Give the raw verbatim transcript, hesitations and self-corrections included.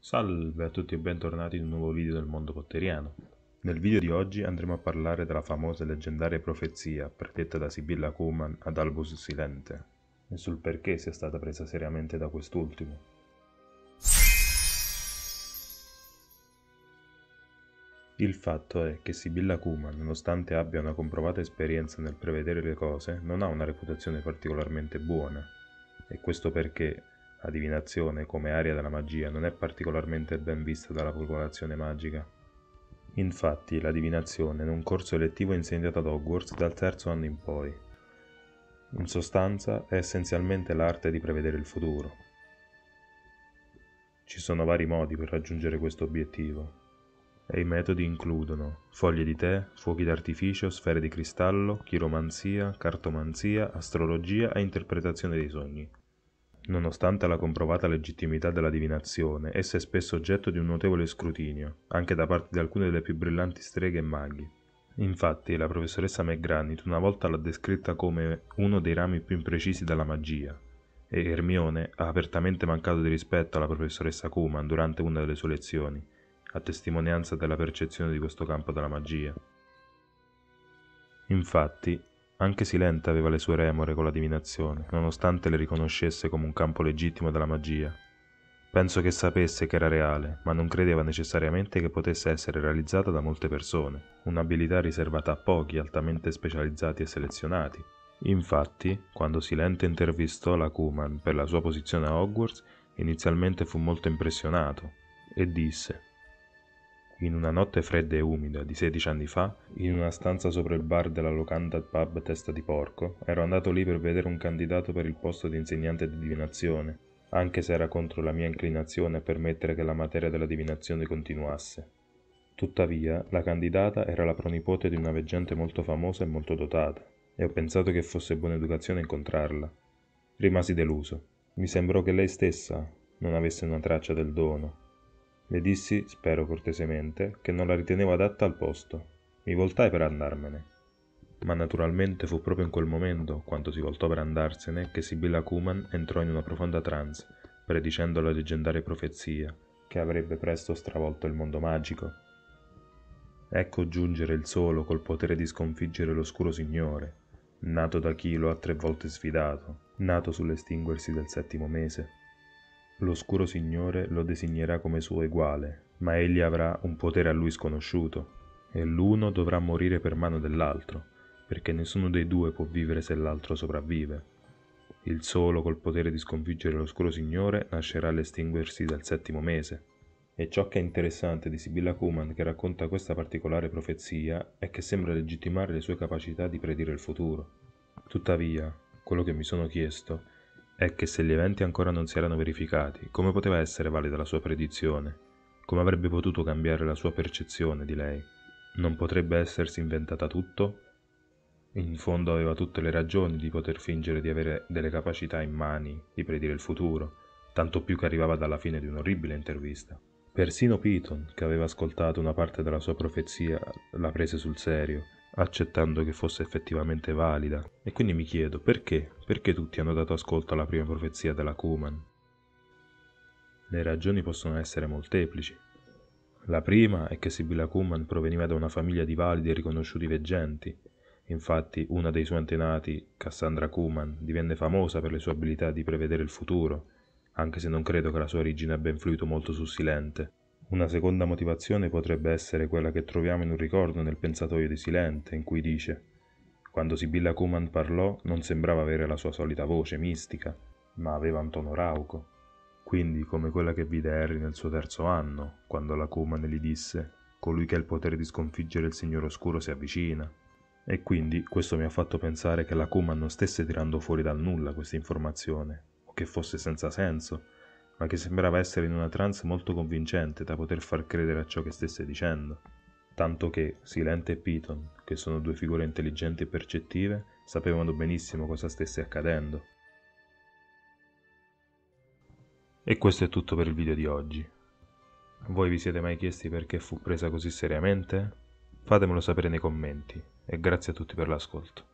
Salve a tutti e bentornati in un nuovo video del mondo potteriano. Nel video di oggi andremo a parlare della famosa e leggendaria profezia predetta da Sibilla Cooman ad Albus Silente e sul perché sia stata presa seriamente da quest'ultimo. Il fatto è che Sibilla Cooman, nonostante abbia una comprovata esperienza nel prevedere le cose, non ha una reputazione particolarmente buona, e questo perché la divinazione, come area della magia, non è particolarmente ben vista dalla popolazione magica. Infatti, la divinazione è un corso elettivo insegnato ad Hogwarts dal terzo anno in poi. In sostanza, è essenzialmente l'arte di prevedere il futuro. Ci sono vari modi per raggiungere questo obiettivo, e i metodi includono foglie di tè, fuochi d'artificio, sfere di cristallo, chiromanzia, cartomanzia, astrologia e interpretazione dei sogni. Nonostante la comprovata legittimità della divinazione, essa è spesso oggetto di un notevole scrutinio, anche da parte di alcune delle più brillanti streghe e maghi. Infatti, la professoressa McGranitt una volta l'ha descritta come uno dei rami più imprecisi della magia, e Hermione ha apertamente mancato di rispetto alla professoressa Cooman durante una delle sue lezioni, a testimonianza della percezione di questo campo della magia. Infatti, anche Silente aveva le sue remore con la divinazione, nonostante le riconoscesse come un campo legittimo della magia. Penso che sapesse che era reale, ma non credeva necessariamente che potesse essere realizzata da molte persone, un'abilità riservata a pochi, altamente specializzati e selezionati. Infatti, quando Silente intervistò la Cooman per la sua posizione a Hogwarts, inizialmente fu molto impressionato, e disse: in una notte fredda e umida di sedici anni fa, in una stanza sopra il bar della Locanda Pub Testa di Porco, ero andato lì per vedere un candidato per il posto di insegnante di divinazione, anche se era contro la mia inclinazione a permettere che la materia della divinazione continuasse. Tuttavia, la candidata era la pronipote di una veggente molto famosa e molto dotata, e ho pensato che fosse buona educazione incontrarla. Rimasi deluso. Mi sembrò che lei stessa non avesse una traccia del dono. Le dissi, spero cortesemente, che non la ritenevo adatta al posto. Mi voltai per andarmene. Ma naturalmente fu proprio in quel momento, quando si voltò per andarsene, che Sibilla Cooman entrò in una profonda trance, predicendo la leggendaria profezia, che avrebbe presto stravolto il mondo magico. Ecco giungere il solo col potere di sconfiggere l'oscuro signore, nato da chi lo ha tre volte sfidato, nato sull'estinguersi del settimo mese. L'oscuro signore lo designerà come suo eguale, ma egli avrà un potere a lui sconosciuto, e l'uno dovrà morire per mano dell'altro, perché nessuno dei due può vivere se l'altro sopravvive. Il solo col potere di sconfiggere l'oscuro signore nascerà all'estinguersi del settimo mese. E ciò che è interessante di Sibilla Cooman, che racconta questa particolare profezia, è che sembra legittimare le sue capacità di predire il futuro. Tuttavia, quello che mi sono chiesto è che se gli eventi ancora non si erano verificati, come poteva essere valida la sua predizione? Come avrebbe potuto cambiare la sua percezione di lei? Non potrebbe essersi inventata tutto? In fondo aveva tutte le ragioni di poter fingere di avere delle capacità in mani di predire il futuro, tanto più che arrivava dalla fine di un'orribile intervista. Persino Piton, che aveva ascoltato una parte della sua profezia, la prese sul serio, accettando che fosse effettivamente valida. E quindi mi chiedo, perché? Perché tutti hanno dato ascolto alla prima profezia della Cooman? Le ragioni possono essere molteplici. La prima è che Sibilla Cooman proveniva da una famiglia di validi e riconosciuti veggenti. Infatti, una dei suoi antenati, Cassandra Cooman, divenne famosa per le sue abilità di prevedere il futuro, anche se non credo che la sua origine abbia influito molto su Silente. Una seconda motivazione potrebbe essere quella che troviamo in un ricordo nel pensatoio di Silente, in cui dice: quando Sibilla Cooman parlò non sembrava avere la sua solita voce mistica, ma aveva un tono rauco, quindi come quella che vide Harry nel suo terzo anno, quando la Cooman gli disse: colui che ha il potere di sconfiggere il Signore Oscuro si avvicina. E quindi questo mi ha fatto pensare che la Cooman non stesse tirando fuori dal nulla questa informazione, o che fosse senza senso, ma che sembrava essere in una trance molto convincente da poter far credere a ciò che stesse dicendo. Tanto che Silente e Piton, che sono due figure intelligenti e percettive, sapevano benissimo cosa stesse accadendo. E questo è tutto per il video di oggi. Voi vi siete mai chiesti perché fu presa così seriamente? Fatemelo sapere nei commenti, e grazie a tutti per l'ascolto.